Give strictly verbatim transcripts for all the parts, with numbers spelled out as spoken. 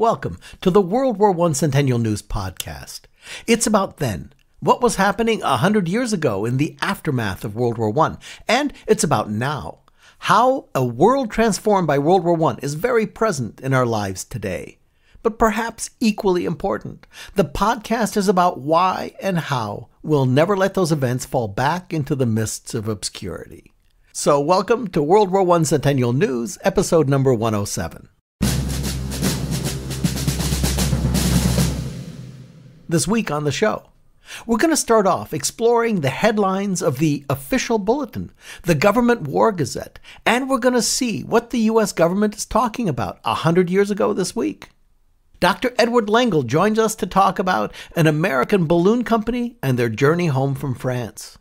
Welcome to the World War One Centennial News Podcast. It's about then, what was happening a hundred years ago in the aftermath of World War One, and it's about now, how a world transformed by World War One is very present in our lives today. But perhaps equally important, the podcast is about why and how we'll never let those events fall back into the mists of obscurity. So welcome to World War One Centennial News, episode number one oh seven. This week on the show, we're going to start off exploring the headlines of the Official Bulletin, the Government War Gazette, and we're going to see what the U S government is talking about one hundred years ago this week. Doctor Edward Lengel joins us to talk about an American balloon company and their journey home from France.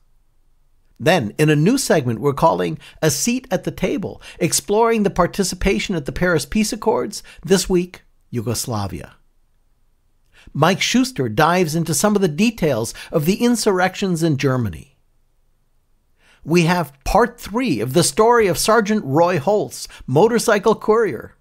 Then, in a new segment we're calling A Seat at the Table, exploring the participation at the Paris Peace Accords, this week, Yugoslavia. Mike Schuster dives into some of the details of the insurrections in Germany. We have part three of the story of Sergeant Roy Holtz, motorcycle courier.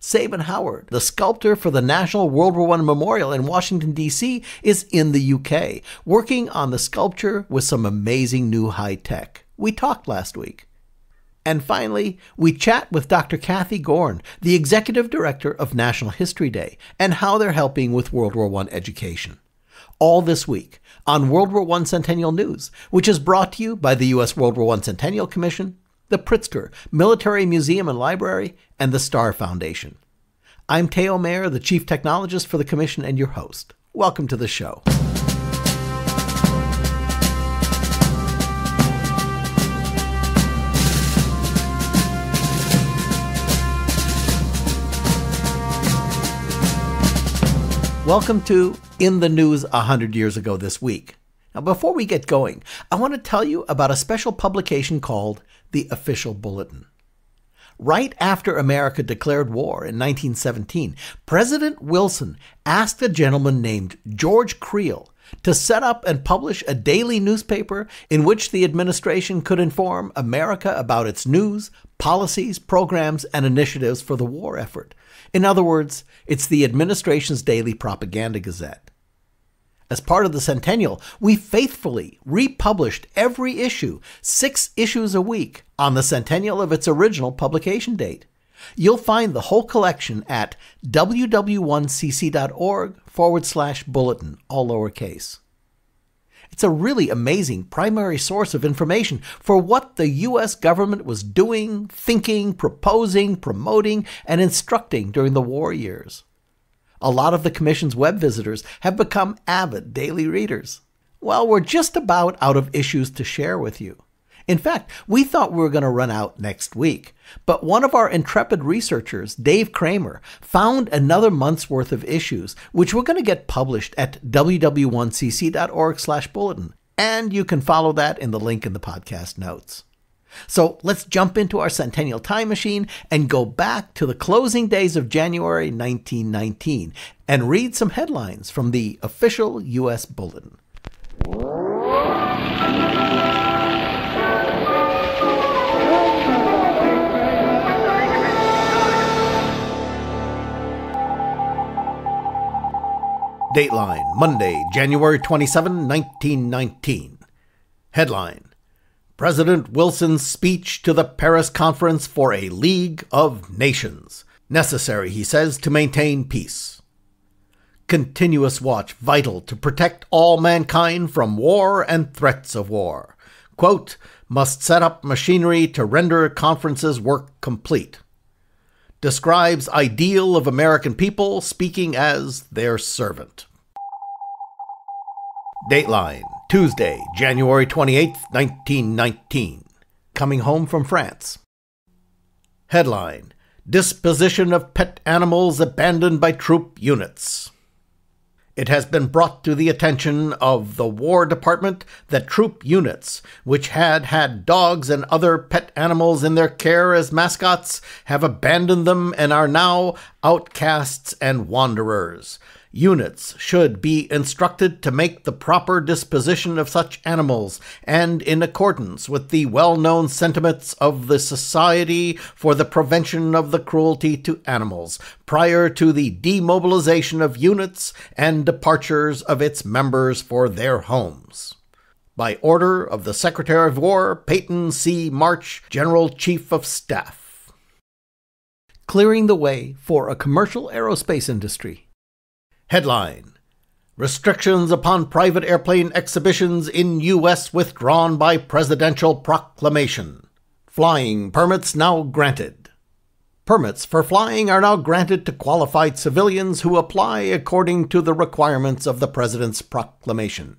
Sabin Howard, the sculptor for the National World War One Memorial in Washington, D C, is in the U K, working on the sculpture with some amazing new high tech. We talked last week. And finally, we chat with Doctor Cathy Gorn, the executive director of National History Day, and how they're helping with World War One education. All this week on World War One Centennial News, which is brought to you by the U S World War One Centennial Commission, the Pritzker Military Museum and Library, and the Starr Foundation. I'm Teo Mayer, the Chief Technologist for the Commission and your host. Welcome to the show. Welcome to In the News one hundred Years Ago This Week. Now, before we get going, I want to tell you about a special publication called The Official Bulletin. Right after America declared war in nineteen seventeen, President Wilson asked a gentleman named George Creel to set up and publish a daily newspaper in which the administration could inform America about its news, policies, programs, and initiatives for the war effort. In other words, it's the administration's daily propaganda gazette. As part of the Centennial, we faithfully republished every issue, six issues a week, on the Centennial of its original publication date. You'll find the whole collection at w w one c c dot org forward slash bulletin, all lowercase. It's a really amazing primary source of information for what the U S government was doing, thinking, proposing, promoting, and instructing during the war years. A lot of the Commission's web visitors have become avid daily readers. Well, we're just about out of issues to share with you. In fact, we thought we were going to run out next week, but one of our intrepid researchers, Dave Kramer, found another month's worth of issues, which we're going to get published at w w one c c dot org slash bulletin, and you can follow that in the link in the podcast notes. So let's jump into our Centennial time machine and go back to the closing days of January nineteen nineteen and read some headlines from the Official U S Bulletin. Dateline, Monday, January twenty-seventh, nineteen nineteen. Headline: President Wilson's speech to the Paris Conference for a League of Nations. Necessary, he says, to maintain peace. Continuous watch vital to protect all mankind from war and threats of war. Quote, must set up machinery to render conferences work complete. Describes ideal of American people speaking as their servant. Dateline, Tuesday, January twenty-eighth, nineteen nineteen. Coming home from France. Headline: Disposition of pet animals abandoned by troop units. It has been brought to the attention of the War Department that troop units, which had had dogs and other pet animals in their care as mascots, have abandoned them and are now outcasts and wanderers. Units should be instructed to make the proper disposition of such animals, and in accordance with the well-known sentiments of the Society for the Prevention of the Cruelty to Animals, prior to the demobilization of units and departures of its members for their homes. By order of the Secretary of War, Peyton C. March, General Chief of Staff. Clearing the way for a commercial aerospace industry. Headline: Restrictions upon private airplane exhibitions in U S withdrawn by presidential proclamation. Flying permits now granted. Permits for flying are now granted to qualified civilians who apply according to the requirements of the president's proclamation.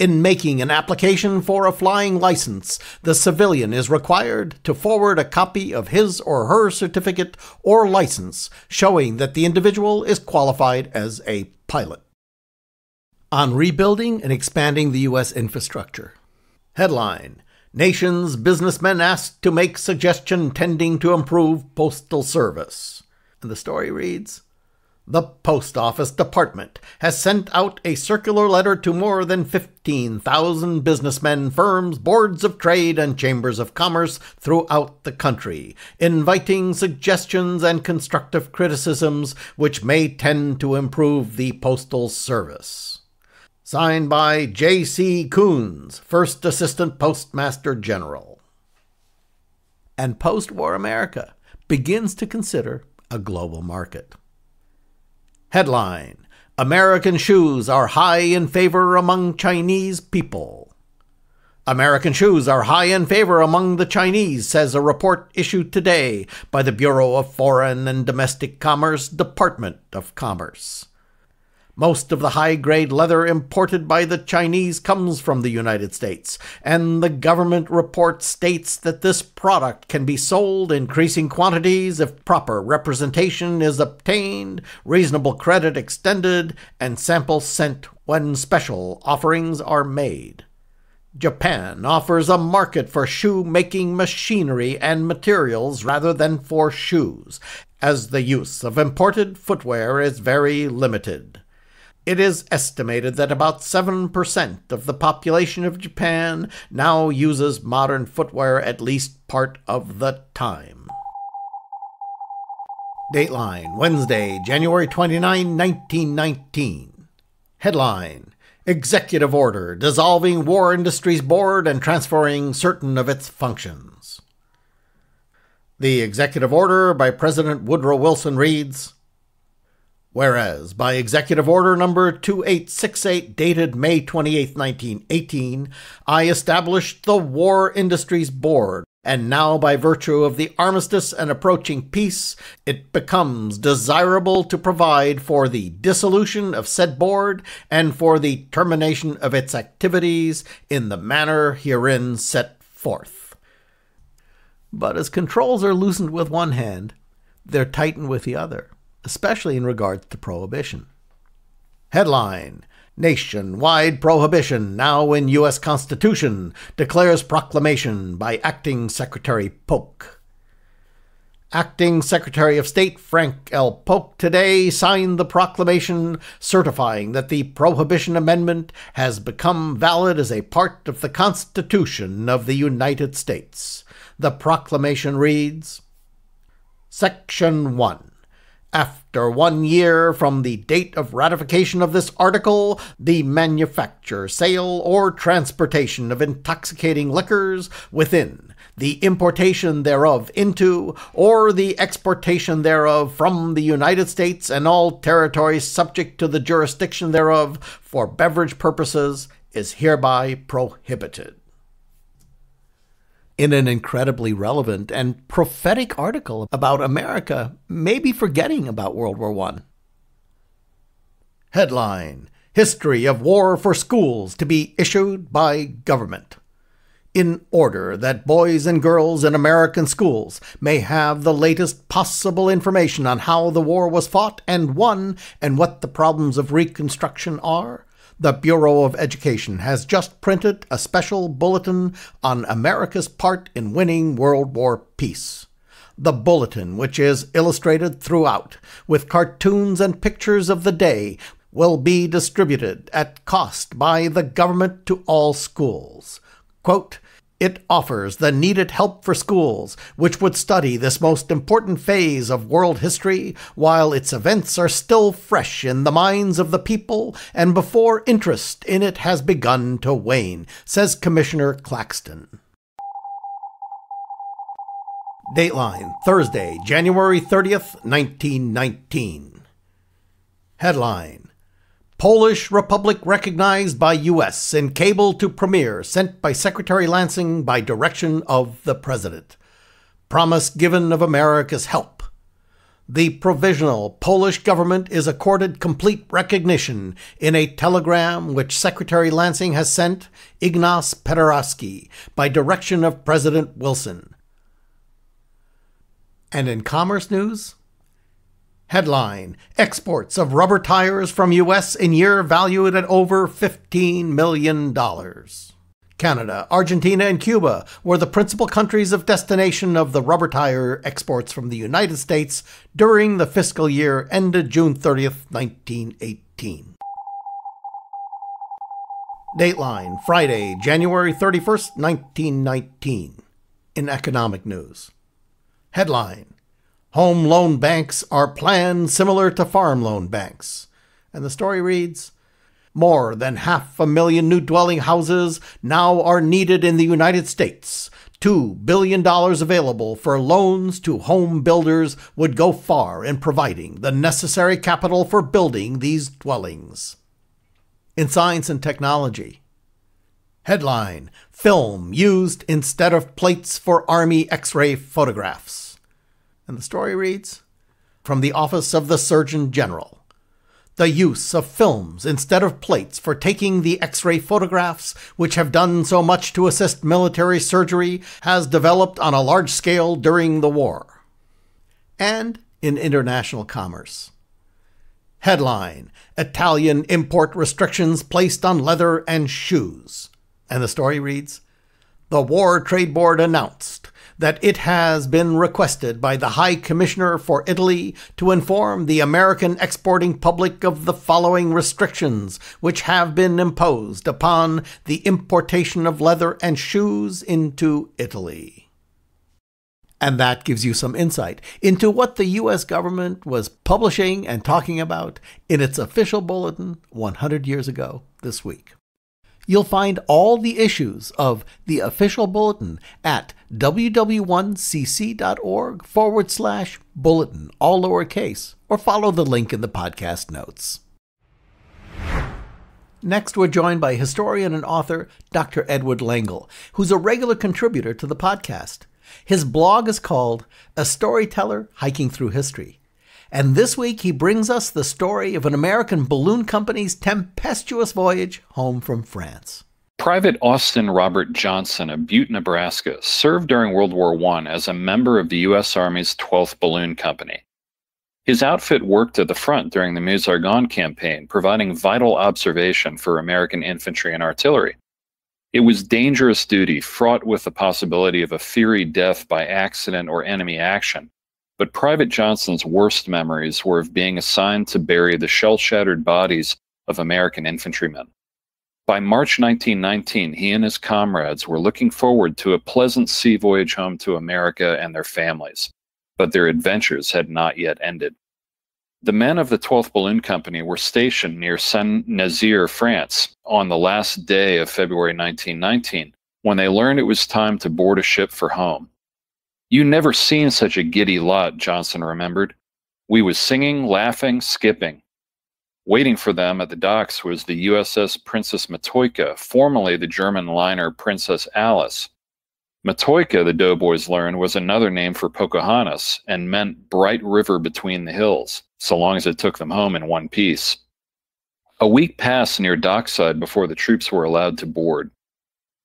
In making an application for a flying license, the civilian is required to forward a copy of his or her certificate or license showing that the individual is qualified as a pilot. On rebuilding and expanding the U S infrastructure. Headline: Nation's businessmen asked to make suggestion tending to improve postal service. And the story reads: The Post Office Department has sent out a circular letter to more than fifteen thousand businessmen, firms, boards of trade, and chambers of commerce throughout the country, inviting suggestions and constructive criticisms which may tend to improve the postal service. Signed by J C Coons, First Assistant Postmaster General. And post-war America begins to consider a global market. Headline: American shoes are high in favor among Chinese people. American shoes are high in favor among the Chinese, says a report issued today by the Bureau of Foreign and Domestic Commerce, Department of Commerce. Most of the high-grade leather imported by the Chinese comes from the United States, and the government report states that this product can be sold in increasing quantities if proper representation is obtained, reasonable credit extended, and samples sent when special offerings are made. Japan offers a market for shoe-making machinery and materials rather than for shoes, as the use of imported footwear is very limited. It is estimated that about seven percent of the population of Japan now uses modern footwear at least part of the time. Dateline, Wednesday, January twenty-ninth, nineteen nineteen. Headline: Executive Order Dissolving War Industries Board and Transferring Certain of Its Functions. The executive order by President Woodrow Wilson reads: Whereas, by Executive Order Number two eight six eight, dated May twenty-eighth, nineteen eighteen, I established the War Industries Board, and now by virtue of the armistice and approaching peace, it becomes desirable to provide for the dissolution of said board and for the termination of its activities in the manner herein set forth. But as controls are loosened with one hand, they're tightened with the other, especially in regards to prohibition. Headline: Nationwide Prohibition Now in U S Constitution, declares proclamation by Acting Secretary Polk. Acting Secretary of State Frank L. Polk today signed the proclamation certifying that the Prohibition Amendment has become valid as a part of the Constitution of the United States. The proclamation reads: Section one. After one year from the date of ratification of this article, the manufacture, sale, or transportation of intoxicating liquors within, the importation thereof into, or the exportation thereof from the United States and all territories subject to the jurisdiction thereof for beverage purposes, is hereby prohibited. In an incredibly relevant and prophetic article about America maybe forgetting about World War One. Headline: History of War for Schools to be issued by government. In order that boys and girls in American schools may have the latest possible information on how the war was fought and won and what the problems of Reconstruction are, the Bureau of Education has just printed a special bulletin on America's part in winning World War Peace. The bulletin, which is illustrated throughout with cartoons and pictures of the day, will be distributed at cost by the government to all schools. Quote, "It offers the needed help for schools, which would study this most important phase of world history, while its events are still fresh in the minds of the people and before interest in it has begun to wane," says Commissioner Claxton. Dateline, Thursday, January thirtieth, nineteen nineteen. Headline, Polish Republic recognized by U S in cable to premier sent by Secretary Lansing by direction of the President. Promise given of America's help. The provisional Polish government is accorded complete recognition in a telegram which Secretary Lansing has sent Ignacy Paderewski by direction of President Wilson. And in commerce news? Headline, exports of rubber tires from U S in year valued at over fifteen million dollars. Canada, Argentina, and Cuba were the principal countries of destination of the rubber tire exports from the United States during the fiscal year ended June thirtieth, nineteen eighteen. Dateline, Friday, January thirty-first, nineteen nineteen. In economic news. Headline, home loan banks are planned similar to farm loan banks. And the story reads, more than half a million new dwelling houses now are needed in the United States. Two billion dollars available for loans to home builders would go far in providing the necessary capital for building these dwellings. In science and technology. Headline, film used instead of plates for Army X-ray photographs. And the story reads, from the Office of the Surgeon General, the use of films instead of plates for taking the X-ray photographs, which have done so much to assist military surgery, has developed on a large scale during the war. And in international commerce. Headline, Italian import restrictions placed on leather and shoes. And the story reads, the War Trade Board announced that it has been requested by the High Commissioner for Italy to inform the American exporting public of the following restrictions which have been imposed upon the importation of leather and shoes into Italy. And that gives you some insight into what the U S government was publishing and talking about in its official bulletin one hundred years ago this week. You'll find all the issues of the Official Bulletin at w w one c c dot org forward slash bulletin, all lowercase, or follow the link in the podcast notes. Next, we're joined by historian and author Doctor Edward Lengel, who's a regular contributor to the podcast. His blog is called A Storyteller Hiking Through History. And this week, he brings us the story of an American balloon company's tempestuous voyage home from France. Private Austin Robert Johnson of Butte, Nebraska, served during World War One as a member of the U S Army's twelfth Balloon Company. His outfit worked at the front during the Meuse-Argonne campaign, providing vital observation for American infantry and artillery. It was dangerous duty, fraught with the possibility of a fiery death by accident or enemy action. But Private Johnson's worst memories were of being assigned to bury the shell-shattered bodies of American infantrymen. By March nineteen nineteen, he and his comrades were looking forward to a pleasant sea voyage home to America and their families, but their adventures had not yet ended. The men of the twelfth Balloon Company were stationed near Saint-Nazaire, France, on the last day of February nineteen nineteen, when they learned it was time to board a ship for home. "You never seen such a giddy lot," Johnson remembered. "We was singing, laughing, skipping." Waiting for them at the docks was the U S S Princess Matoika, formerly the German liner Princess Alice. Matoika, the doughboys learned, was another name for Pocahontas and meant bright river between the hills, so long as it took them home in one piece. A week passed near dockside before the troops were allowed to board.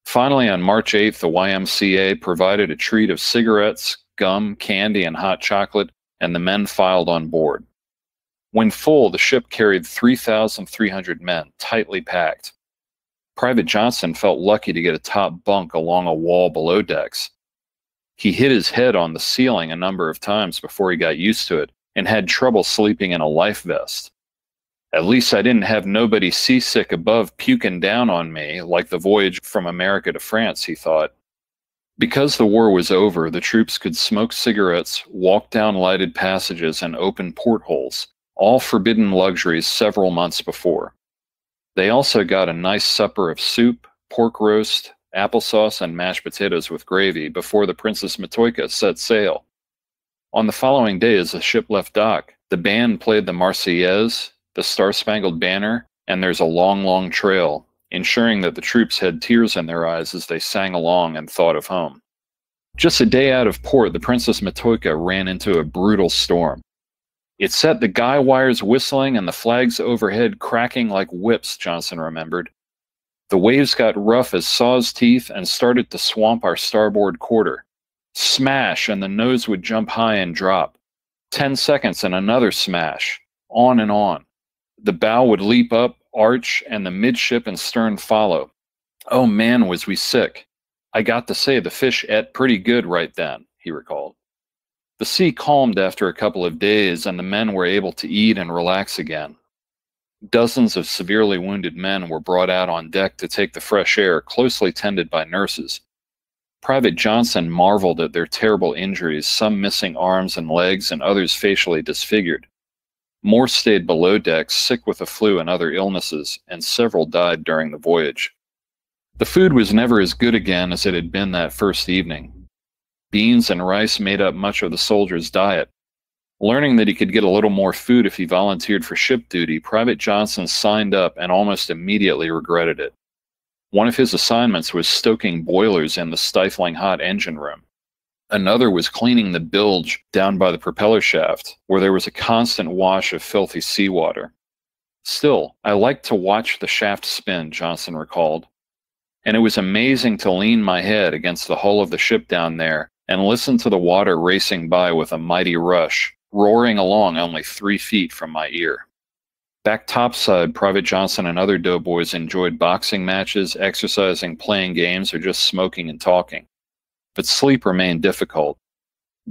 Finally, on March eighth, the Y M C A provided a treat of cigarettes, gum, candy, and hot chocolate, and the men filed on board. When full, the ship carried three thousand three hundred men, tightly packed. Private Johnson felt lucky to get a top bunk along a wall below decks. He hit his head on the ceiling a number of times before he got used to it and had trouble sleeping in a life vest. At least I didn't have nobody seasick above puking down on me like the voyage from America to France, he thought. Because the war was over, the troops could smoke cigarettes, walk down lighted passages, and open portholes, all forbidden luxuries several months before. They also got a nice supper of soup, pork roast, applesauce, and mashed potatoes with gravy before the Princess Matoika set sail. On the following day, as the ship left dock, the band played the Marseillaise, the Star-Spangled Banner, and There's a Long, Long Trail, ensuring that the troops had tears in their eyes as they sang along and thought of home. Just a day out of port, the Princess Matoika ran into a brutal storm. It set the guy wires whistling and the flags overhead cracking like whips, Johnson remembered. The waves got rough as saw's teeth and started to swamp our starboard quarter. Smash, and the nose would jump high and drop. Ten seconds and another smash. On and on. The bow would leap up, arch, and the midship and stern follow. Oh man, was we sick. I got to say the fish ate pretty good right then, he recalled. The sea calmed after a couple of days, and the men were able to eat and relax again. Dozens of severely wounded men were brought out on deck to take the fresh air, closely tended by nurses. Private Johnson marveled at their terrible injuries, some missing arms and legs and others facially disfigured. More stayed below decks, sick with the flu and other illnesses, and several died during the voyage. The food was never as good again as it had been that first evening. Beans and rice made up much of the soldiers' diet. Learning that he could get a little more food if he volunteered for ship duty, Private Johnson signed up and almost immediately regretted it. One of his assignments was stoking boilers in the stifling hot engine room. Another was cleaning the bilge down by the propeller shaft, where there was a constant wash of filthy seawater. Still, I liked to watch the shaft spin, Johnson recalled, and it was amazing to lean my head against the hull of the ship down there and listen to the water racing by with a mighty rush, roaring along only three feet from my ear. Back topside, Private Johnson and other doughboys enjoyed boxing matches, exercising, playing games, or just smoking and talking. But sleep remained difficult.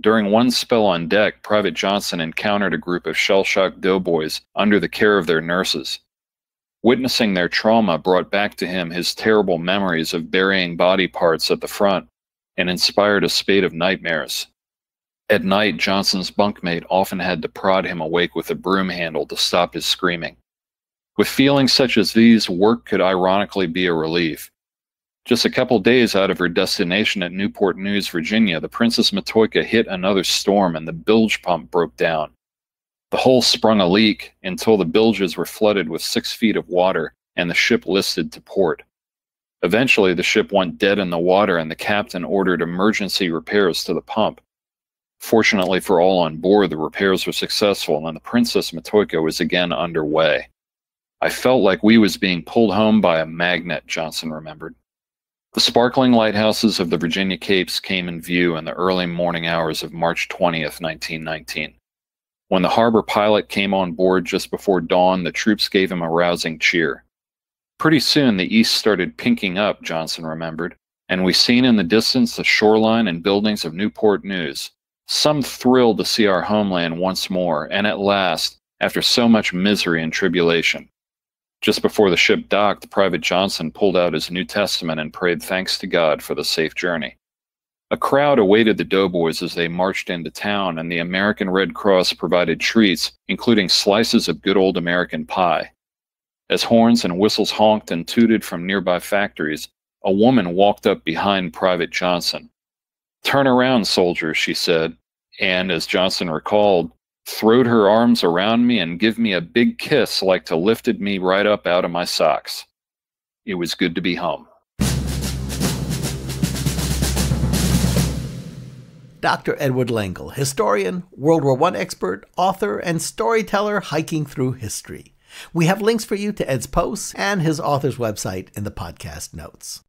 During one spell on deck, Private Johnson encountered a group of shell-shocked doughboys under the care of their nurses. Witnessing their trauma brought back to him his terrible memories of burying body parts at the front and inspired a spate of nightmares. At night, Johnson's bunkmate often had to prod him awake with a broom handle to stop his screaming. With feelings such as these, work could ironically be a relief. Just a couple days out of her destination at Newport News, Virginia, the Princess Matoika hit another storm and the bilge pump broke down. The hull sprung a leak until the bilges were flooded with six feet of water and the ship listed to port. Eventually, the ship went dead in the water and the captain ordered emergency repairs to the pump. Fortunately for all on board, the repairs were successful and the Princess Matoika was again underway. I felt like we was being pulled home by a magnet, Johnson remembered. The sparkling lighthouses of the Virginia Capes came in view in the early morning hours of March twentieth, nineteen nineteen. When the harbor pilot came on board just before dawn, the troops gave him a rousing cheer. Pretty soon the east started pinking up, Johnson remembered, and we seen in the distance the shoreline and buildings of Newport News. Some thrilled to see our homeland once more, and at last, after so much misery and tribulation. Just before the ship docked, Private Johnson pulled out his New Testament and prayed thanks to God for the safe journey. A crowd awaited the doughboys as they marched into town, and the American Red Cross provided treats, including slices of good old American pie. As horns and whistles honked and tooted from nearby factories, a woman walked up behind Private Johnson. "Turn around, soldier," she said, and, as Johnson recalled, throwed her arms around me and give me a big kiss like to lifted me right up out of my socks. It was good to be home. Doctor Edward Lengel, historian, World War One expert, author, and storyteller hiking through history. We have links for you to Ed's posts and his author's website in the podcast notes.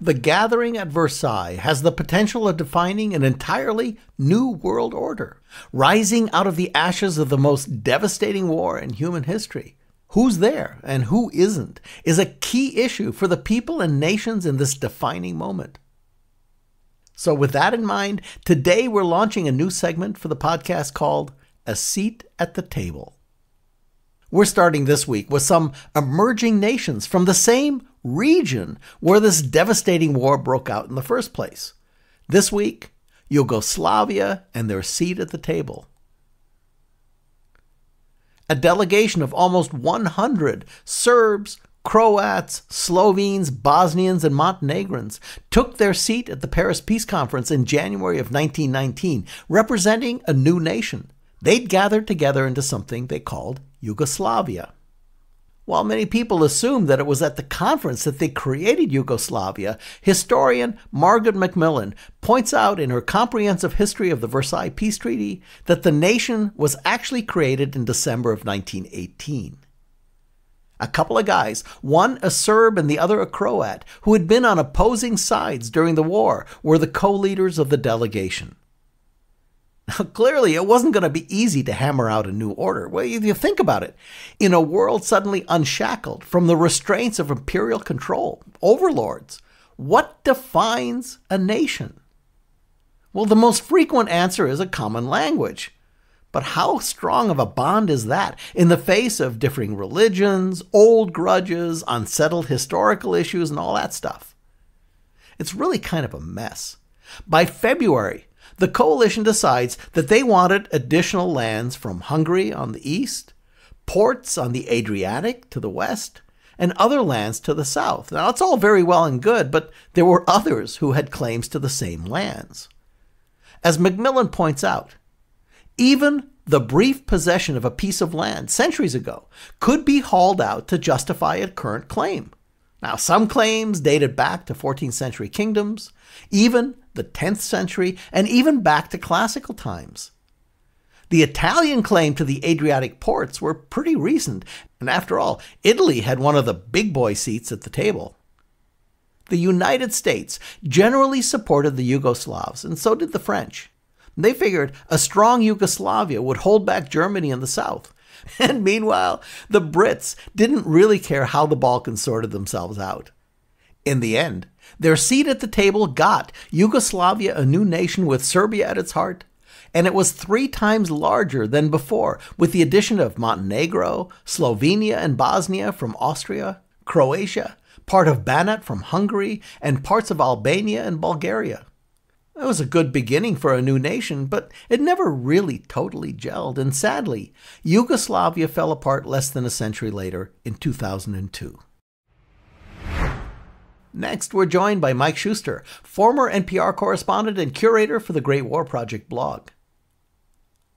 The gathering at Versailles has the potential of defining an entirely new world order, rising out of the ashes of the most devastating war in human history. Who's there and who isn't is a key issue for the people and nations in this defining moment. So with that in mind, today we're launching a new segment for the podcast called A Seat at the Table. We're starting this week with some emerging nations from the same region where this devastating war broke out in the first place. This week, Yugoslavia and their seat at the table. A delegation of almost one hundred Serbs, Croats, Slovenes, Bosnians, and Montenegrins took their seat at the Paris Peace Conference in January of nineteen nineteen, representing a new nation. They'd gathered together into something they called Yugoslavia. While many people assume that it was at the conference that they created Yugoslavia, historian Margaret Macmillan points out in her comprehensive history of the Versailles Peace Treaty that the nation was actually created in December of nineteen eighteen. A couple of guys, one a Serb and the other a Croat, who had been on opposing sides during the war, were the co-leaders of the delegation. Now, clearly, it wasn't going to be easy to hammer out a new order. Well, if you think about it, in a world suddenly unshackled from the restraints of imperial control, overlords, what defines a nation? Well, the most frequent answer is a common language. But how strong of a bond is that in the face of differing religions, old grudges, unsettled historical issues, and all that stuff? It's really kind of a mess. By February, the coalition decides that they wanted additional lands from Hungary on the east, ports on the Adriatic to the west, and other lands to the south. Now, it's all very well and good, but there were others who had claims to the same lands. As Macmillan points out, even the brief possession of a piece of land centuries ago could be hauled out to justify a current claim. Now, some claims dated back to fourteenth century kingdoms, even the tenth century, and even back to classical times. The Italian claim to the Adriatic ports were pretty recent, and after all, Italy had one of the big boy seats at the table. The United States generally supported the Yugoslavs, and so did the French. They figured a strong Yugoslavia would hold back Germany in the south. And meanwhile, the Brits didn't really care how the Balkans sorted themselves out. In the end, their seat at the table got Yugoslavia a new nation with Serbia at its heart, and it was three times larger than before, with the addition of Montenegro, Slovenia and Bosnia from Austria, Croatia, part of Banat from Hungary, and parts of Albania and Bulgaria. It was a good beginning for a new nation, but it never really totally gelled, and sadly, Yugoslavia fell apart less than a century later in two thousand two. Next, we're joined by Mike Schuster, former N P R correspondent and curator for the Great War Project blog.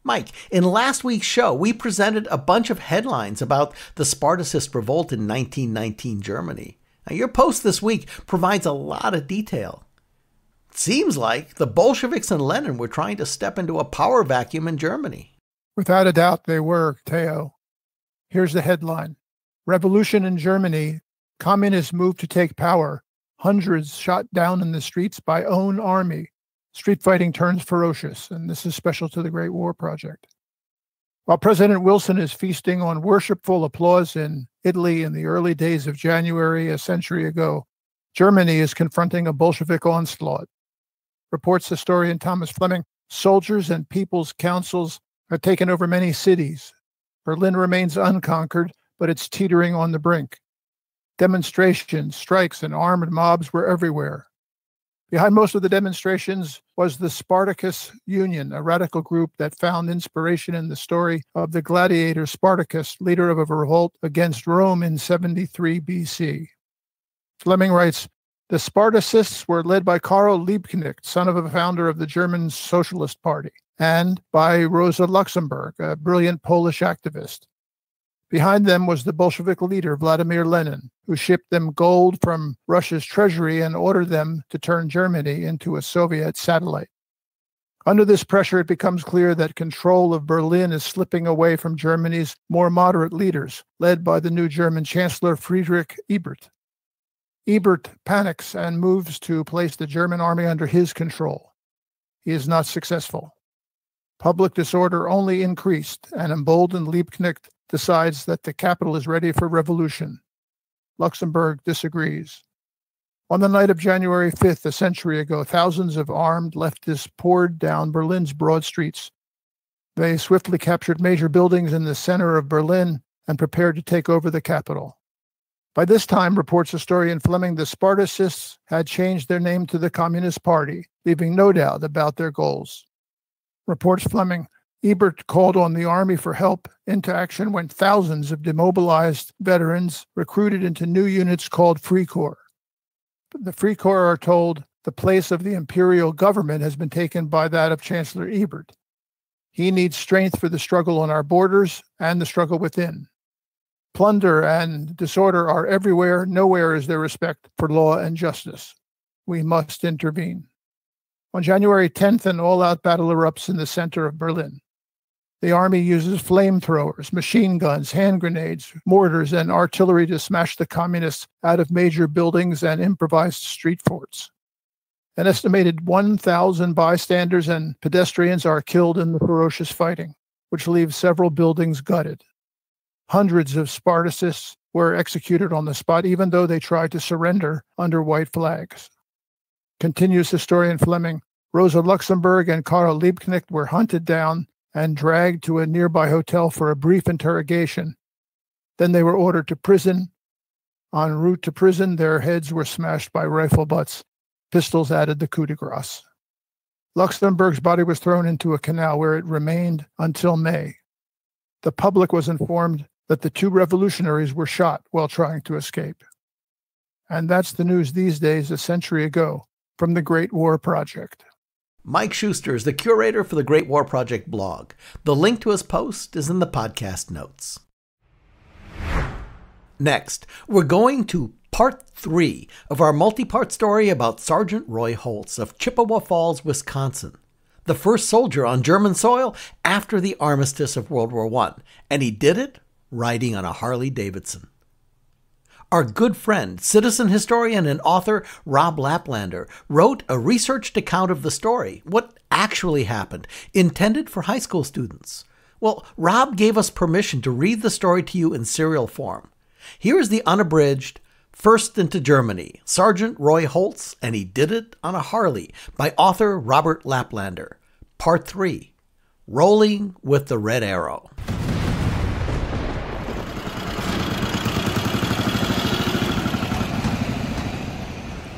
Mike, in last week's show, we presented a bunch of headlines about the Spartacist revolt in nineteen nineteen Germany. Now, your post this week provides a lot of detail. Seems like the Bolsheviks and Lenin were trying to step into a power vacuum in Germany. Without a doubt, they were, Teo. Here's the headline. Revolution in Germany. Communists move to take power. Hundreds shot down in the streets by own army. Street fighting turns ferocious, and this is special to the Great War Project. While President Wilson is feasting on worshipful applause in Italy in the early days of January a century ago, Germany is confronting a Bolshevik onslaught. Reports historian Thomas Fleming, soldiers and people's councils have taken over many cities. Berlin remains unconquered, but it's teetering on the brink. Demonstrations, strikes, and armed mobs were everywhere. Behind most of the demonstrations was the Spartacus Union, a radical group that found inspiration in the story of the gladiator Spartacus, leader of a revolt against Rome in seventy-three B C. Fleming writes, the Spartacists were led by Karl Liebknecht, son of a founder of the German Socialist Party, and by Rosa Luxemburg, a brilliant Polish activist. Behind them was the Bolshevik leader, Vladimir Lenin, who shipped them gold from Russia's treasury and ordered them to turn Germany into a Soviet satellite. Under this pressure, it becomes clear that control of Berlin is slipping away from Germany's more moderate leaders, led by the new German Chancellor Friedrich Ebert. Ebert panics and moves to place the German army under his control. He is not successful. Public disorder only increased, and emboldened Liebknecht decides that the capital is ready for revolution. Luxemburg disagrees. On the night of January fifth, a century ago, thousands of armed leftists poured down Berlin's broad streets. They swiftly captured major buildings in the center of Berlin and prepared to take over the capital. By this time, reports historian Fleming, the Spartacists had changed their name to the Communist Party, leaving no doubt about their goals. Reports Fleming, Ebert called on the Army for help. Into action went thousands of demobilized veterans recruited into new units called Free Corps. The Free Corps are told the place of the imperial government has been taken by that of Chancellor Ebert. He needs strength for the struggle on our borders and the struggle within. Plunder and disorder are everywhere. Nowhere is there respect for law and justice. We must intervene. On January tenth, an all-out battle erupts in the center of Berlin. The army uses flamethrowers, machine guns, hand grenades, mortars, and artillery to smash the communists out of major buildings and improvised street forts. An estimated one thousand bystanders and pedestrians are killed in the ferocious fighting, which leaves several buildings gutted. Hundreds of Spartacists were executed on the spot, even though they tried to surrender under white flags. Continues historian Fleming, Rosa Luxemburg and Karl Liebknecht were hunted down and dragged to a nearby hotel for a brief interrogation. Then they were ordered to prison. En route to prison, their heads were smashed by rifle butts. Pistols added the coup de grace. Luxemburg's body was thrown into a canal where it remained until May. The public was informed that the two revolutionaries were shot while trying to escape. And that's the news these days, a century ago, from the Great War Project. Mike Schuster is the curator for the Great War Project blog. The link to his post is in the podcast notes. Next, we're going to part three of our multi-part story about Sergeant Roy Holtz of Chippewa Falls, Wisconsin, the first soldier on German soil after the armistice of World War One, and he did it riding on a Harley Davidson. Our good friend, citizen historian and author Rob Laplander wrote a researched account of the story, what actually happened, intended for high school students. Well, Rob gave us permission to read the story to you in serial form. Here is the unabridged First into Germany, Sergeant Roy Holtz, and He Did It on a Harley by author Robert Laplander. Part three, Rolling with the Red Arrow.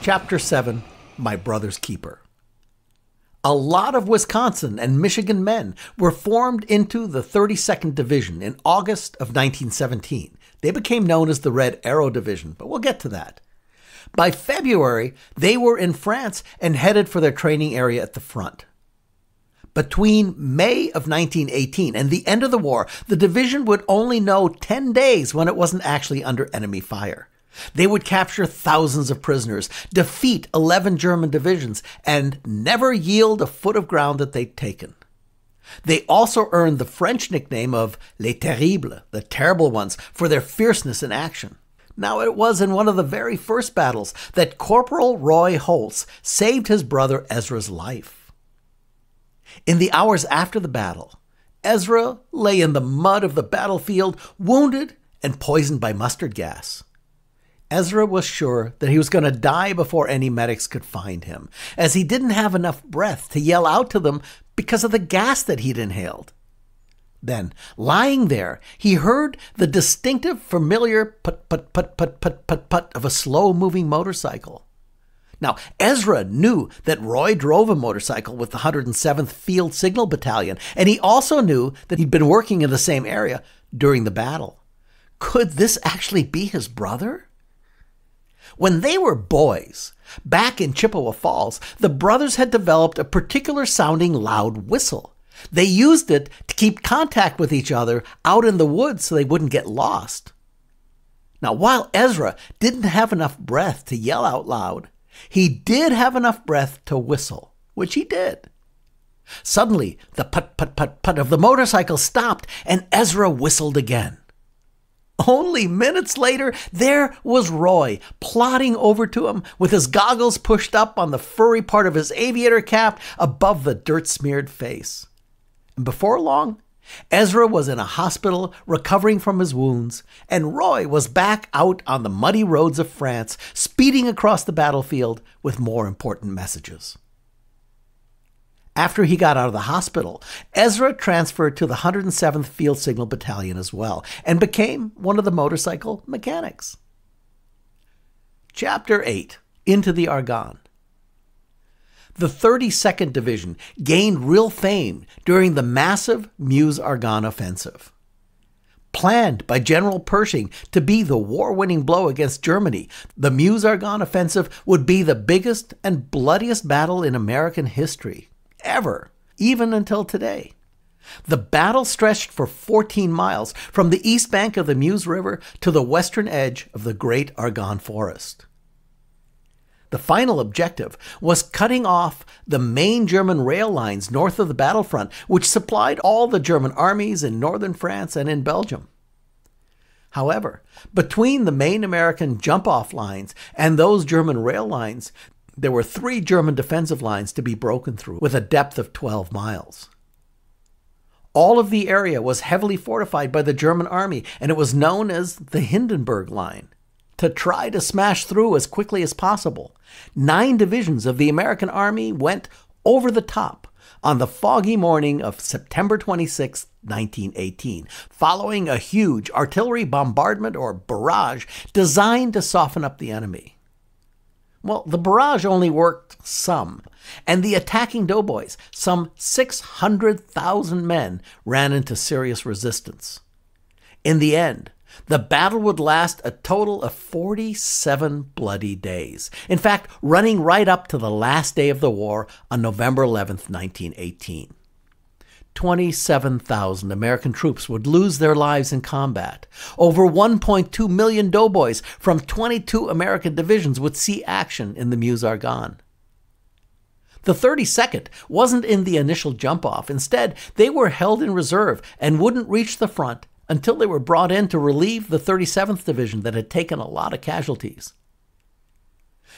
Chapter seven, My Brother's Keeper. A lot of Wisconsin and Michigan men were formed into the thirty-second Division in August of nineteen seventeen. They became known as the Red Arrow Division, but we'll get to that. By February, they were in France and headed for their training area at the front. Between May of nineteen eighteen and the end of the war, the division would only know ten days when it wasn't actually under enemy fire. They would capture thousands of prisoners, defeat eleven German divisions, and never yield a foot of ground that they'd taken. They also earned the French nickname of Les Terribles, the Terrible Ones, for their fierceness in action. Now, it was in one of the very first battles that Corporal Roy Holtz saved his brother Ezra's life. In the hours after the battle, Ezra lay in the mud of the battlefield, wounded and poisoned by mustard gas. Ezra was sure that he was going to die before any medics could find him, as he didn't have enough breath to yell out to them because of the gas that he'd inhaled. Then, lying there, he heard the distinctive, familiar put, put, put, put, put, put, put of a slow-moving motorcycle. Now, Ezra knew that Roy drove a motorcycle with the one hundred seventh Field Signal Battalion, and he also knew that he'd been working in the same area during the battle. Could this actually be his brother? When they were boys, back in Chippewa Falls, the brothers had developed a particular-sounding loud whistle. They used it to keep contact with each other out in the woods so they wouldn't get lost. Now, while Ezra didn't have enough breath to yell out loud, he did have enough breath to whistle, which he did. Suddenly, the put-put-put-put of the motorcycle stopped, and Ezra whistled again. Only minutes later, there was Roy, plodding over to him with his goggles pushed up on the furry part of his aviator cap above the dirt-smeared face. And before long, Ezra was in a hospital recovering from his wounds, and Roy was back out on the muddy roads of France, speeding across the battlefield with more important messages. After he got out of the hospital, Ezra transferred to the one hundred seventh Field Signal Battalion as well and became one of the motorcycle mechanics. Chapter eight, Into the Argonne. The thirty-second Division gained real fame during the massive Meuse-Argonne offensive. Planned by General Pershing to be the war-winning blow against Germany, the Meuse-Argonne offensive would be the biggest and bloodiest battle in American history, ever, even until today. The battle stretched for fourteen miles from the east bank of the Meuse River to the western edge of the Great Argonne Forest. The final objective was cutting off the main German rail lines north of the battlefront, which supplied all the German armies in northern France and in Belgium. However, between the main American jump-off lines and those German rail lines, there were three German defensive lines to be broken through with a depth of twelve miles. All of the area was heavily fortified by the German army, and it was known as the Hindenburg Line. To try to smash through as quickly as possible, nine divisions of the American Army went over the top on the foggy morning of September twenty-sixth, nineteen eighteen, following a huge artillery bombardment or barrage designed to soften up the enemy. Well, the barrage only worked some, and the attacking doughboys, some six hundred thousand men, ran into serious resistance. In the end, the battle would last a total of forty-seven bloody days. In fact, running right up to the last day of the war on November eleventh, nineteen eighteen. twenty-seven thousand American troops would lose their lives in combat. Over one point two million doughboys from twenty-two American divisions would see action in the Meuse-Argonne. The thirty-second wasn't in the initial jump-off. Instead, they were held in reserve and wouldn't reach the front until they were brought in to relieve the thirty-seventh Division that had taken a lot of casualties.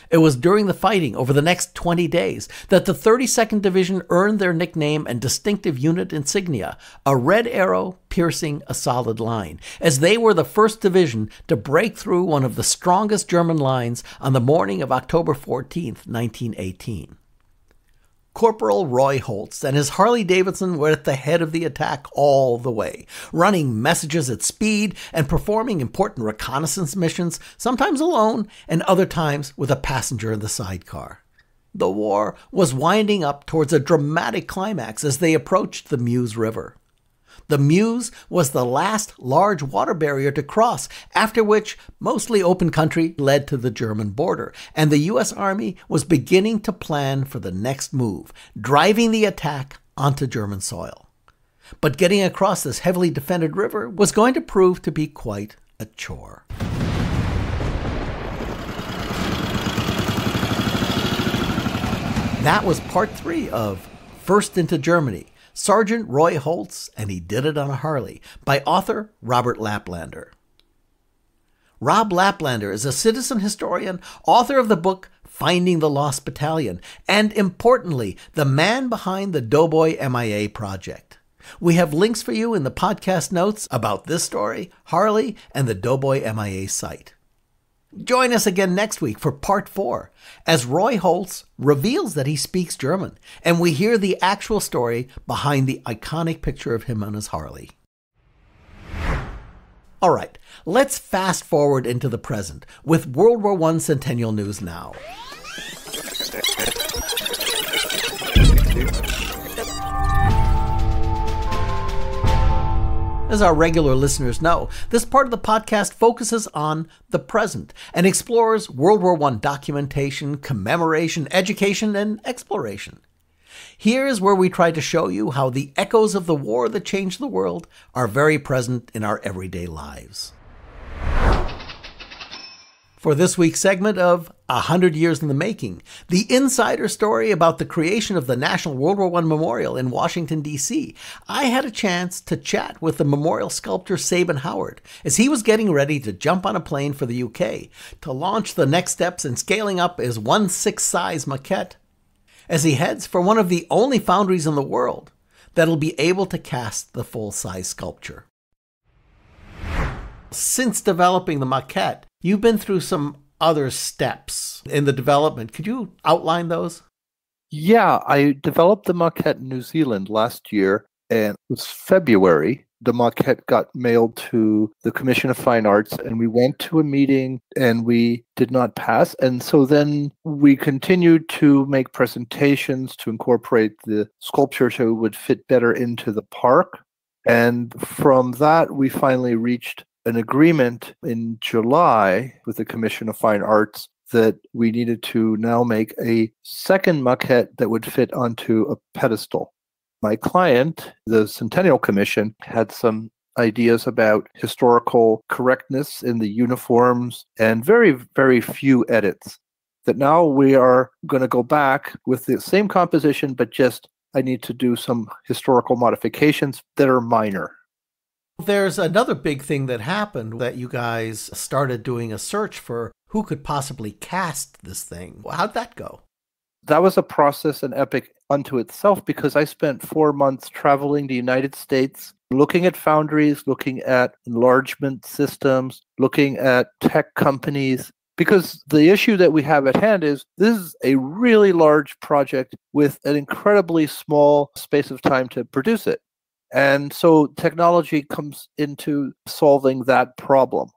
It was during the fighting over the next twenty days that the thirty-second Division earned their nickname and distinctive unit insignia, a red arrow piercing a solid line, as they were the first division to break through one of the strongest German lines on the morning of October fourteenth, nineteen eighteen. Corporal Roy Holtz and his Harley-Davidson were at the head of the attack all the way, running messages at speed and performing important reconnaissance missions, sometimes alone and other times with a passenger in the sidecar. The war was winding up towards a dramatic climax as they approached the Meuse River. The Meuse was the last large water barrier to cross, after which mostly open country led to the German border, and the U S Army was beginning to plan for the next move, driving the attack onto German soil. But getting across this heavily defended river was going to prove to be quite a chore. That was part three of First into Germany, Sergeant Roy Holtz, and He Did It on a Harley, by author Robert Laplander. Rob Laplander is a citizen historian, author of the book Finding the Lost Battalion, and importantly, the man behind the Doughboy M I A project. We have links for you in the podcast notes about this story, Harley, and the Doughboy M I A site. Join us again next week for part four, as Roy Holtz reveals that he speaks German, and we hear the actual story behind the iconic picture of him on his Harley. All right, let's fast forward into the present with World War One Centennial News Now. As our regular listeners know, this part of the podcast focuses on the present and explores World War One documentation, commemoration, education, and exploration. Here is where we try to show you how the echoes of the war that changed the world are very present in our everyday lives. For this week's segment of A Hundred Years in the Making, the insider story about the creation of the National World War One Memorial in Washington, D C, I had a chance to chat with the memorial sculptor Sabin Howard as he was getting ready to jump on a plane for the U K to launch the next steps in scaling up his one sixth size maquette as he heads for one of the only foundries in the world that'll be able to cast the full-size sculpture. Since developing the maquette, you've been through some other steps in the development. Could you outline those? Yeah, I developed the maquette in New Zealand last year, and it was February. The maquette got mailed to the Commission of Fine Arts, and we went to a meeting and we did not pass. And so then we continued to make presentations to incorporate the sculpture so it would fit better into the park. And from that, we finally reached an agreement in July with the Commission of Fine Arts that we needed to now make a second maquette that would fit onto a pedestal. My client, the Centennial Commission, had some ideas about historical correctness in the uniforms and very, very few edits. That now we are going to go back with the same composition, but just I need to do some historical modifications that are minor. There's another big thing that happened, that you guys started doing a search for who could possibly cast this thing. How'd that go? That was a process, an epic unto itself, because I spent four months traveling the United States, looking at foundries, looking at enlargement systems, looking at tech companies, because the issue that we have at hand is this is a really large project with an incredibly small space of time to produce it. And so technology comes into solving that problem.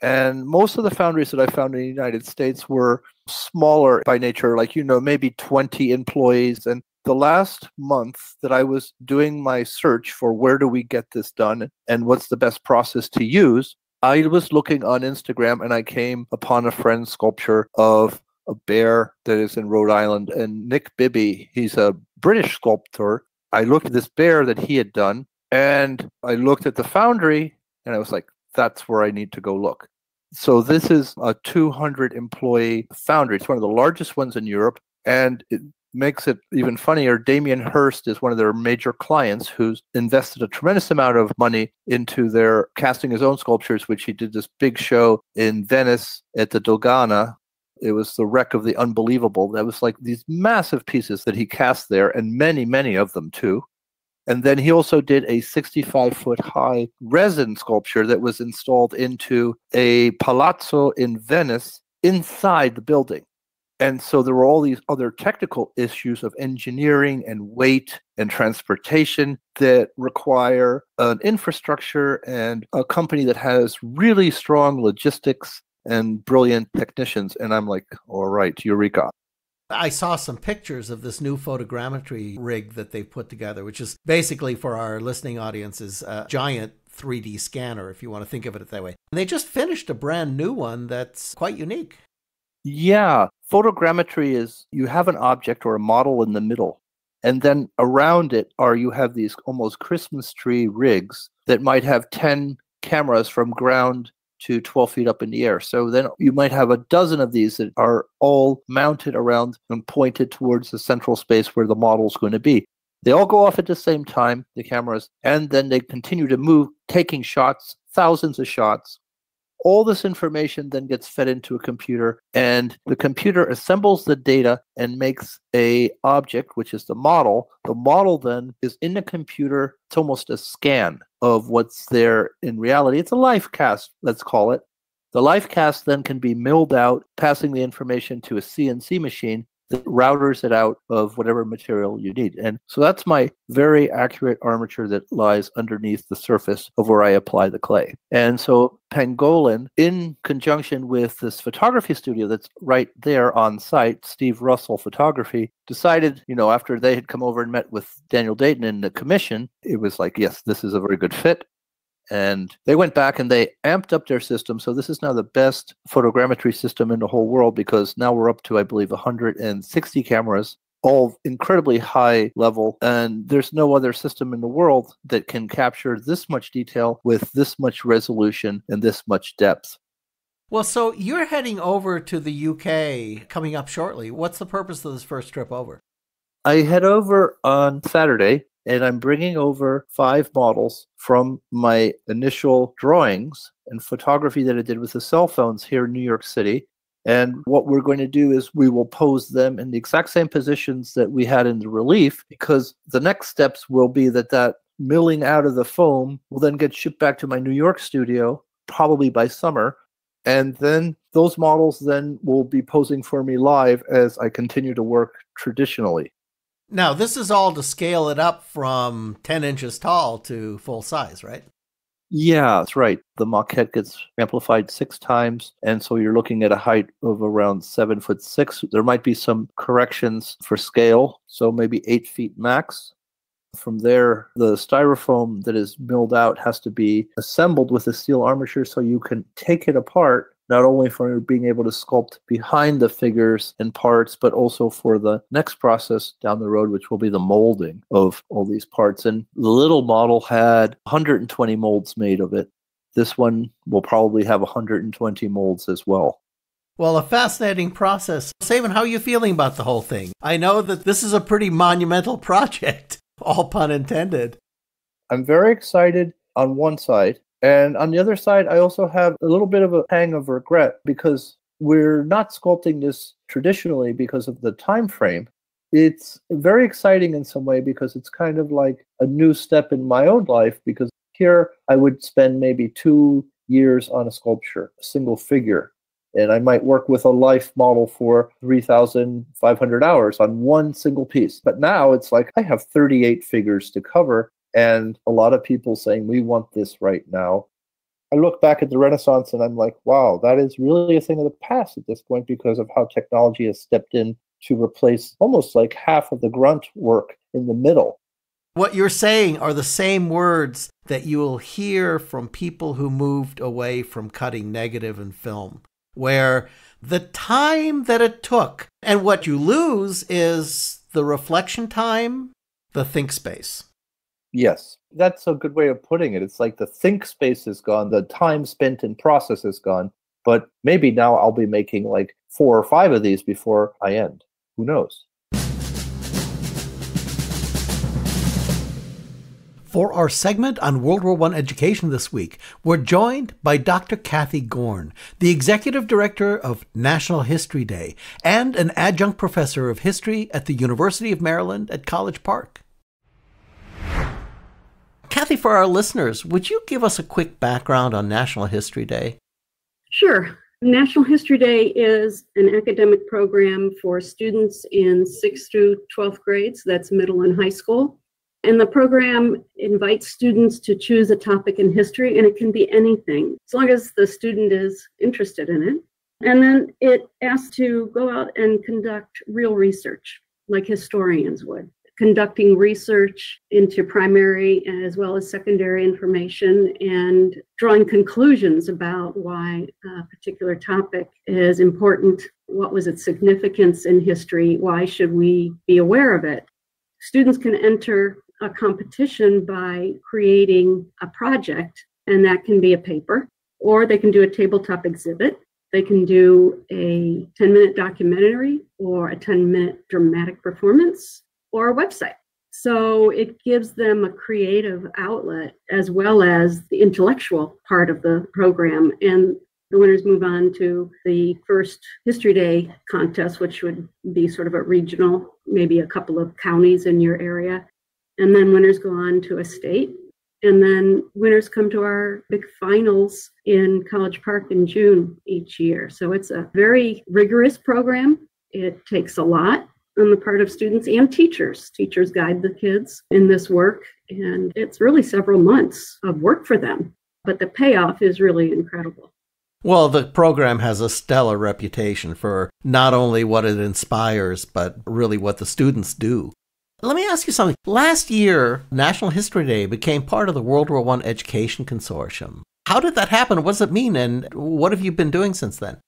And most of the foundries that I found in the United States were smaller by nature, like, you know, maybe twenty employees. And the last month that I was doing my search for where do we get this done and what's the best process to use, I was looking on Instagram and I came upon a friend's sculpture of a bear that is in Rhode Island. And Nick Bibby, he's a British sculptor. I looked at this bear that he had done and I looked at the foundry and I was like, that's where I need to go look. So this is a two hundred employee foundry. It's one of the largest ones in Europe. And it makes it even funnier. Damien Hirst is one of their major clients who's invested a tremendous amount of money into their casting his own sculptures, which he did this big show in Venice at the Dogana. It was the wreck of the unbelievable. That was like these massive pieces that he cast there, and many, many of them too. And then he also did a sixty-five foot high resin sculpture that was installed into a palazzo in Venice inside the building. And so there were all these other technical issues of engineering and weight and transportation that require an infrastructure and a company that has really strong logistics and brilliant technicians. And I'm like, all right, Eureka. I saw some pictures of this new photogrammetry rig that they've put together, which is basically, for our listening audience, is a giant three D scanner, if you want to think of it that way. And they just finished a brand new one that's quite unique. Yeah. Photogrammetry is you have an object or a model in the middle, and then around it are you have these almost Christmas tree rigs that might have ten cameras from ground to twelve feet up in the air. So then you might have a dozen of these that are all mounted around and pointed towards the central space where the model's going to be. They all go off at the same time, the cameras, and then they continue to move, taking shots, thousands of shots. All this information then gets fed into a computer, and the computer assembles the data and makes a object, which is the model. The model then is in the computer. It's almost a scan of what's there in reality. It's a life cast, let's call it. The life cast then can be milled out, passing the information to a C N C machine that routers it out of whatever material you need. And so that's my very accurate armature that lies underneath the surface of where I apply the clay. And so Pangolin, in conjunction with this photography studio that's right there on site, Steve Russell Photography, decided, you know, after they had come over and met with Daniel Dayton in the commission, it was like, yes, this is a very good fit. And they went back and they amped up their system. So this is now the best photogrammetry system in the whole world, because now we're up to, I believe, one hundred sixty cameras, all incredibly high level. And there's no other system in the world that can capture this much detail with this much resolution and this much depth. Well, so you're heading over to the U K coming up shortly. What's the purpose of this first trip over? I head over on Saturday. And I'm bringing over five models from my initial drawings and photography that I did with the cell phones here in New York City. And what we're going to do is we will pose them in the exact same positions that we had in the relief, because the next steps will be that that milling out of the foam will then get shipped back to my New York studio, probably by summer. And then those models then will be posing for me live as I continue to work traditionally. Now, this is all to scale it up from ten inches tall to full size, right? Yeah, that's right. The maquette gets amplified six times, and so you're looking at a height of around seven foot six. There might be some corrections for scale, so maybe eight feet max. From there, the styrofoam that is milled out has to be assembled with a steel armature so you can take it apart, not only for being able to sculpt behind the figures and parts, but also for the next process down the road, which will be the molding of all these parts. And the little model had one hundred twenty molds made of it. This one will probably have one hundred twenty molds as well. Well, a fascinating process. Sabin, how are you feeling about the whole thing? I know that this is a pretty monumental project, all pun intended. I'm very excited on one side. And on the other side, I also have a little bit of a pang of regret because we're not sculpting this traditionally because of the time frame. It's very exciting in some way because it's kind of like a new step in my own life, because here I would spend maybe two years on a sculpture, a single figure, and I might work with a life model for three thousand five hundred hours on one single piece. But now it's like I have thirty-eight figures to cover. And a lot of people saying, we want this right now. I look back at the Renaissance and I'm like, wow, that is really a thing of the past at this point because of how technology has stepped in to replace almost like half of the grunt work in the middle. What you're saying are the same words that you will hear from people who moved away from cutting negative in film, where the time that it took and what you lose is the reflection time, the think space. Yes, that's a good way of putting it. It's like the think space is gone, the time spent in process is gone, but maybe now I'll be making like four or five of these before I end. Who knows? For our segment on World War One education this week, we're joined by Doctor Cathy Gorn, the Executive Director of National History Day and an adjunct professor of history at the University of Maryland at College Park. Cathy, for our listeners, would you give us a quick background on National History Day? Sure. National History Day is an academic program for students in sixth through twelfth grades, that's middle and high school. And the program invites students to choose a topic in history, and it can be anything, as long as the student is interested in it. And then it asks to go out and conduct real research, like historians would. Conducting research into primary as well as secondary information and drawing conclusions about why a particular topic is important, what was its significance in history, why should we be aware of it. Students can enter a competition by creating a project, and that can be a paper, or they can do a tabletop exhibit. They can do a ten-minute documentary or a ten-minute dramatic performance, or a website. So it gives them a creative outlet as well as the intellectual part of the program. And the winners move on to the first History Day contest, which would be sort of a regional, maybe a couple of counties in your area. And then winners go on to a state. And then winners come to our big finals in College Park in June each year. So it's a very rigorous program. It takes a lot on the part of students and teachers. Teachers guide the kids in this work, and it's really several months of work for them, but the payoff is really incredible. Well, the program has a stellar reputation for not only what it inspires, but really what the students do. Let me ask you something. Last year, National History Day became part of the World War One Education Consortium. How did that happen? What does it mean, and what have you been doing since then?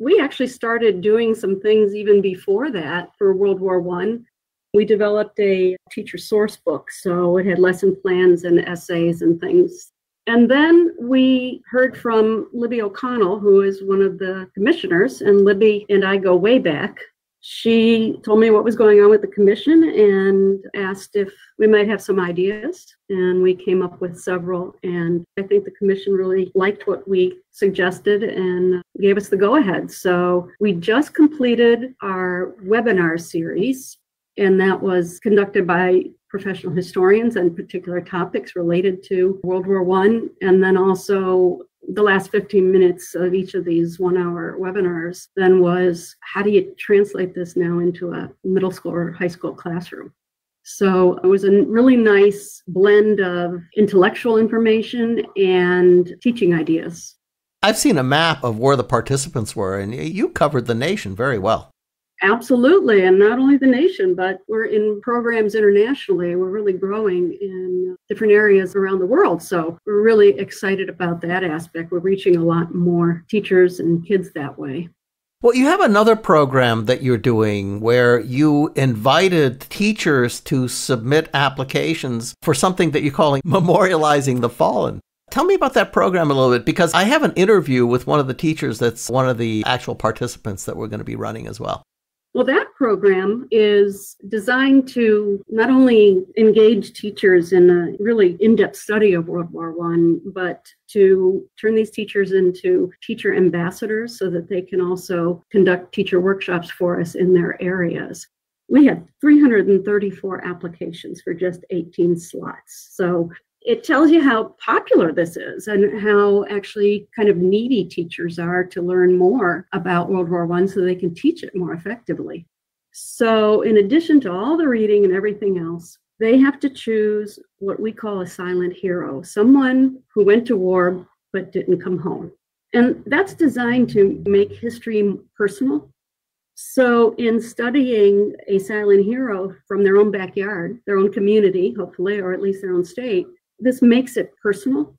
We actually started doing some things even before that for World War One. We developed a teacher source book, so it had lesson plans and essays and things. And then we heard from Libby O'Connell, who is one of the commissioners, and Libby and I go way back. She told me what was going on with the commission and asked if we might have some ideas, and we came up with several, and I think the commission really liked what we suggested and gave us the go-ahead. So we just completed our webinar series, and that was conducted by professional historians on particular topics related to World War One, and then also the last fifteen minutes of each of these one-hour webinars then was, how do you translate this now into a middle school or high school classroom? So it was a really nice blend of intellectual information and teaching ideas. I've seen a map of where the participants were, and you covered the nation very well. Absolutely. And not only the nation, but we're in programs internationally. We're really growing in different areas around the world. So we're really excited about that aspect. We're reaching a lot more teachers and kids that way. Well, you have another program that you're doing where you invited teachers to submit applications for something that you're calling Memorializing the Fallen. Tell me about that program a little bit, because I have an interview with one of the teachers that's one of the actual participants that we're going to be running as well. Well, that program is designed to not only engage teachers in a really in-depth study of World War One, but to turn these teachers into teacher ambassadors so that they can also conduct teacher workshops for us in their areas. We had three hundred thirty-four applications for just eighteen slots. So it tells you how popular this is and how actually kind of needy teachers are to learn more about World War One so they can teach it more effectively. So in addition to all the reading and everything else, they have to choose what we call a silent hero, someone who went to war but didn't come home. And that's designed to make history personal. So in studying a silent hero from their own backyard, their own community, hopefully, or at least their own state, this makes it personal.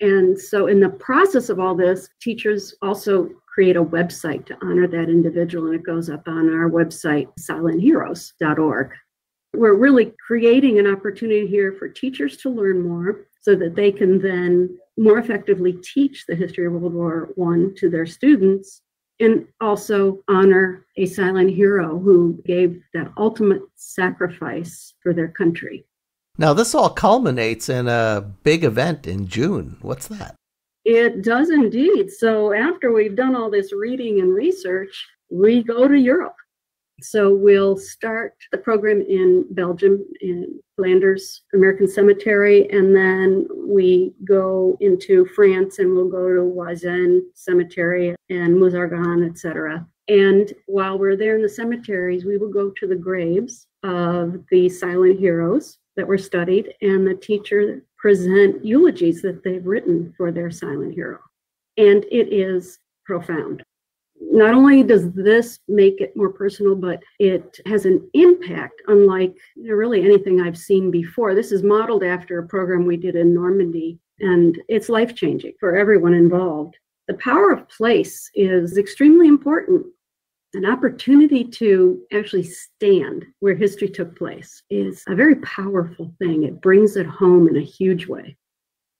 And so in the process of all this, teachers also create a website to honor that individual, and it goes up on our website, silent heroes dot org. We're really creating an opportunity here for teachers to learn more so that they can then more effectively teach the history of World War One to their students, and also honor a silent hero who gave that ultimate sacrifice for their country. Now, this all culminates in a big event in June. What's that? It does indeed. So after we've done all this reading and research, we go to Europe. So we'll start the program in Belgium, in Flanders American Cemetery, and then we go into France, and we'll go to Oisans Cemetery and Meuse-Argonne, et cetera. And while we're there in the cemeteries, we will go to the graves of the silent heroes that were studied, and the teacher present eulogies that they've written for their silent hero. And it is profound. Not only does this make it more personal, but it has an impact unlike you know, really anything I've seen before. This is modeled after a program we did in Normandy, and it's life-changing for everyone involved. The power of place is extremely important. An opportunity to actually stand where history took place is a very powerful thing. It brings it home in a huge way.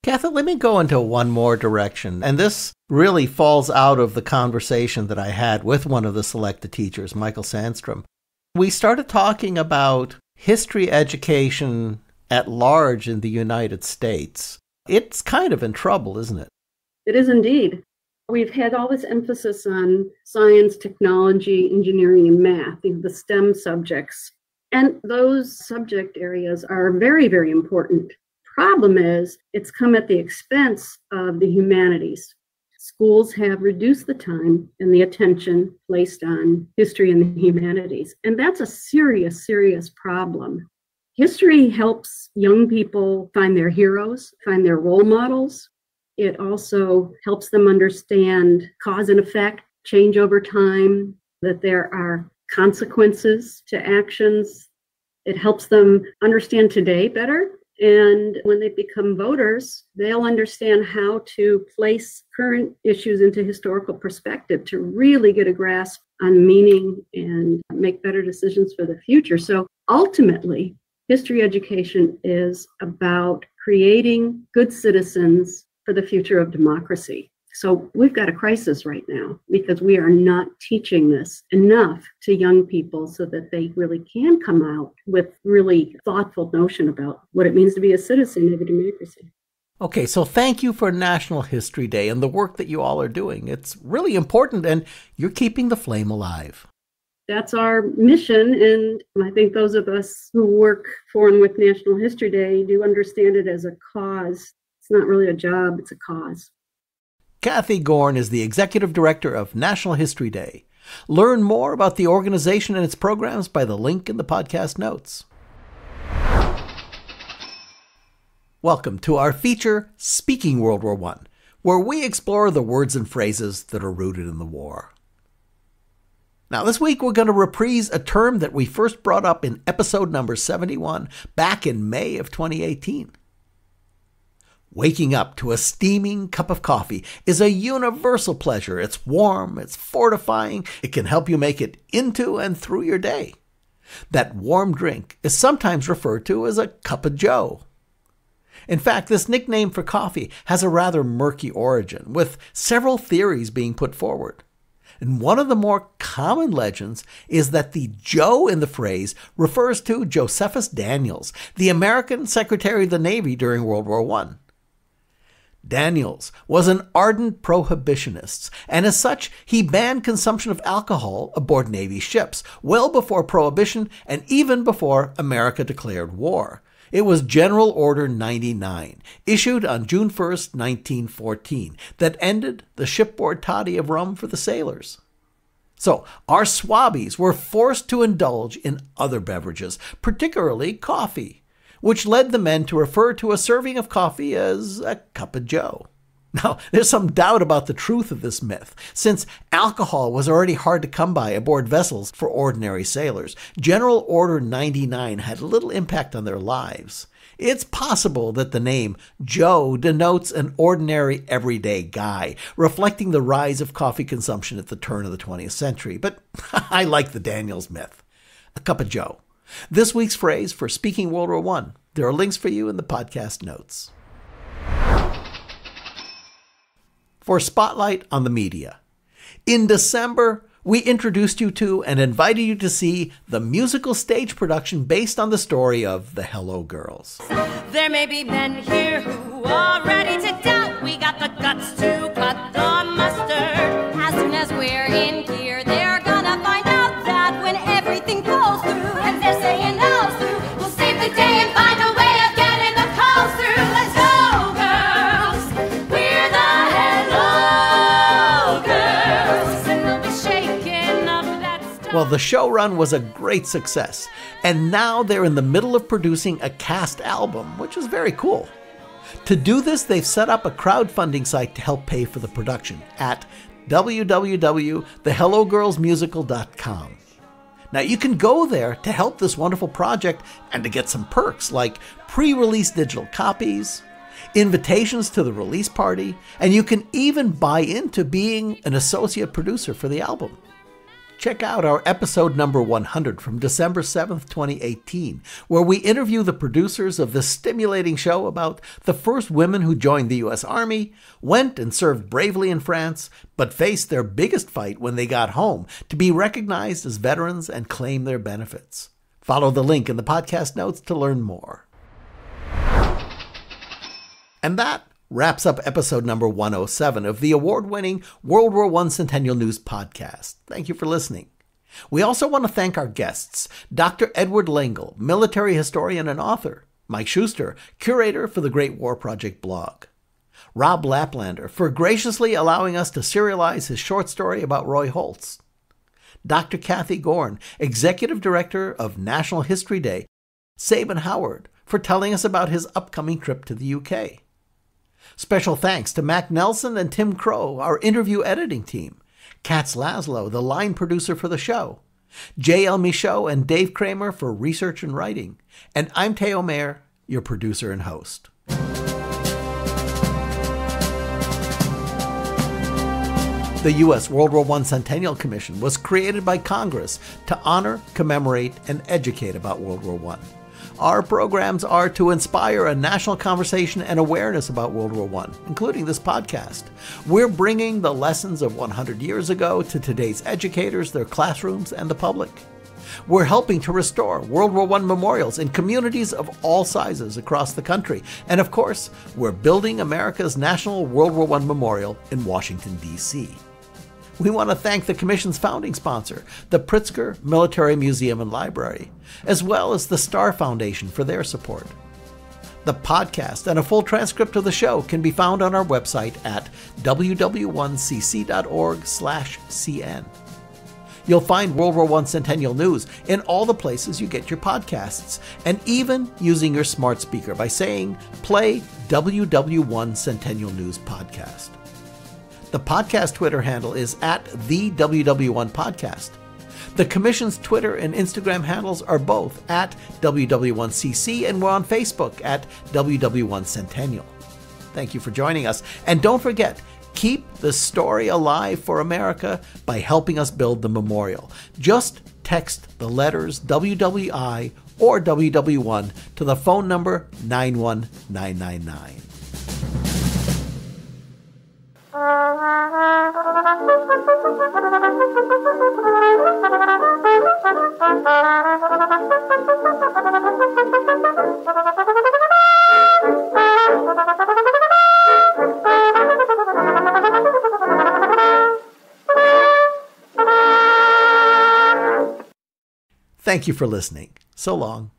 Cathy, let me go into one more direction. And this really falls out of the conversation that I had with one of the selected teachers, Michael Sandstrom. We started talking about history education at large in the United States. It's kind of in trouble, isn't it? It is indeed. We've had all this emphasis on science, technology, engineering, and math, the STEM subjects. And those subject areas are very, very important. Problem is, it's come at the expense of the humanities. Schools have reduced the time and the attention placed on history and the humanities. And that's a serious, serious problem. History helps young people find their heroes, find their role models. It also helps them understand cause and effect, change over time, that there are consequences to actions. It helps them understand today better. And when they become voters, they'll understand how to place current issues into historical perspective to really get a grasp on meaning and make better decisions for the future. So ultimately, history education is about creating good citizens for the future of democracy. So we've got a crisis right now because we are not teaching this enough to young people so that they really can come out with really thoughtful notion about what it means to be a citizen of a democracy. Okay, so thank you for National History Day and the work that you all are doing. It's really important, and you're keeping the flame alive. That's our mission, and I think those of us who work for and with National History Day do understand it as a cause. It's not really a job, it's a cause. Cathy Gorn is the Executive Director of National History Day. Learn more about the organization and its programs by the link in the podcast notes. Welcome to our feature, Speaking World War One, where we explore the words and phrases that are rooted in the war. Now this week we're going to reprise a term that we first brought up in episode number seventy-one back in May of twenty eighteen. Waking up to a steaming cup of coffee is a universal pleasure. It's warm, it's fortifying, it can help you make it into and through your day. That warm drink is sometimes referred to as a cup of joe. In fact, this nickname for coffee has a rather murky origin, with several theories being put forward. And one of the more common legends is that the Joe in the phrase refers to Josephus Daniels, the American Secretary of the Navy during World War One. Daniels was an ardent prohibitionist, and as such, he banned consumption of alcohol aboard Navy ships, well before Prohibition and even before America declared war. It was General Order ninety-nine, issued on June first, nineteen fourteen, that ended the shipboard toddy of rum for the sailors. So, our swabbies were forced to indulge in other beverages, particularly coffee, which led the men to refer to a serving of coffee as a cup of joe. Now, there's some doubt about the truth of this myth. Since alcohol was already hard to come by aboard vessels for ordinary sailors, General Order ninety-nine had little impact on their lives. It's possible that the name Joe denotes an ordinary, everyday guy, reflecting the rise of coffee consumption at the turn of the twentieth century. But I like the Daniels myth. A cup of joe. This week's phrase for Speaking World War One. There are links for you in the podcast notes. For Spotlight on the Media. In December, we introduced you to and invited you to see the musical stage production based on the story of the Hello Girls. There may be men here who are ready to doubt. We got the guts to cut the mustard. As soon as we're in gear, they're gonna find out that when everything goes through and they're saying all's through, we'll save the day and find a way of getting the calls through. Let's go! Well, the show run was a great success, and now they're in the middle of producing a cast album, which is very cool. To do this, they've set up a crowdfunding site to help pay for the production at w w w dot the hello girls musical dot com. Now, you can go there to help this wonderful project and to get some perks like pre-release digital copies, invitations to the release party, and you can even buy into being an associate producer for the album. Check out our episode number one hundred from December seventh, twenty eighteen, where we interview the producers of this stimulating show about the first women who joined the U S Army, went and served bravely in France, but faced their biggest fight when they got home to be recognized as veterans and claim their benefits. Follow the link in the podcast notes to learn more. And that wraps up episode number one oh seven of the award-winning World War One Centennial News Podcast. Thank you for listening. We also want to thank our guests, Doctor Edward Lengel, military historian and author, Mike Schuster, curator for the Great War Project blog, Rob Laplander for graciously allowing us to serialize his short story about Roy Holtz, Doctor Cathy Gorn, executive director of National History Day, Sabin Howard for telling us about his upcoming trip to the U K, Special thanks to Mac Nelson and Tim Crow, our interview editing team, Katz Laszlo, the line producer for the show, J L Michaud and Dave Kramer for research and writing, and I'm Teo Mayer, your producer and host. The U S World War One Centennial Commission was created by Congress to honor, commemorate, and educate about World War One. Our programs are to inspire a national conversation and awareness about World War One, including this podcast. We're bringing the lessons of one hundred years ago to today's educators, their classrooms, and the public. We're helping to restore World War One memorials in communities of all sizes across the country. And of course, we're building America's National World War One Memorial in Washington, D C We want to thank the Commission's founding sponsor, the Pritzker Military Museum and Library, as well as the Starr Foundation for their support. The podcast and a full transcript of the show can be found on our website at w w one c c dot org slash c n. You'll find World War One Centennial News in all the places you get your podcasts, and even using your smart speaker by saying, play W W one Centennial News Podcast. The podcast Twitter handle is at the W W one Podcast. The Commission's Twitter and Instagram handles are both at W W one C C, and we're on Facebook at W W one Centennial. Thank you for joining us. And don't forget, keep the story alive for America by helping us build the memorial. Just text the letters W W I or W W one to the phone number nine one nine nine nine. Thank you for listening. So long.